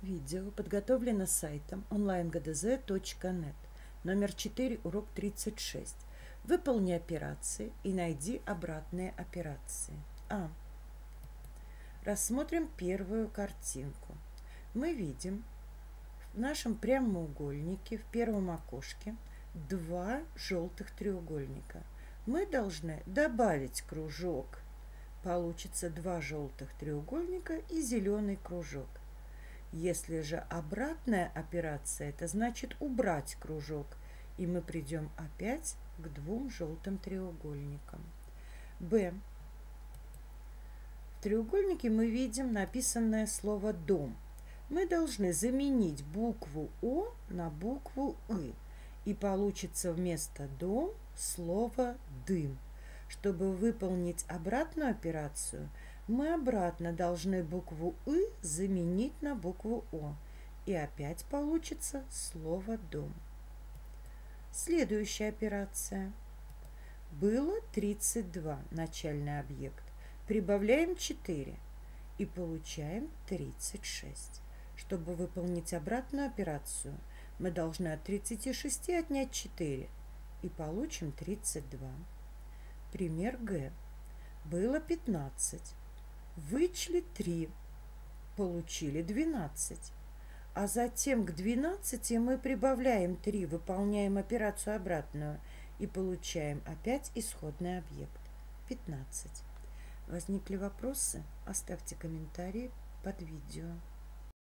Видео подготовлено сайтом online-gdz.net, номер 4, урок 36. Выполни операции и найди обратные операции. А. Рассмотрим первую картинку. Мы видим в нашем прямоугольнике в первом окошке два желтых треугольника. Мы должны добавить кружок. Получится два желтых треугольника и зеленый кружок. Если же обратная операция, это значит убрать кружок. И мы придем опять к двум желтым треугольникам. Б. В треугольнике мы видим написанное слово «дом». Мы должны заменить букву «о» на букву «ы». И получится вместо «дом» слово «дым». Чтобы выполнить обратную операцию, мы обратно должны букву «ы» заменить на букву «о». И опять получится слово «дом». Следующая операция. Было 32, начальный объект. Прибавляем 4 и получаем 36. Чтобы выполнить обратную операцию, мы должны от 36 отнять 4 и получим 32. Пример Г. Было 15. Вычли 3. Получили 12. А затем к 12 мы прибавляем 3, выполняем операцию обратную и получаем опять исходный объект. 15. Возникли вопросы? Оставьте комментарии под видео.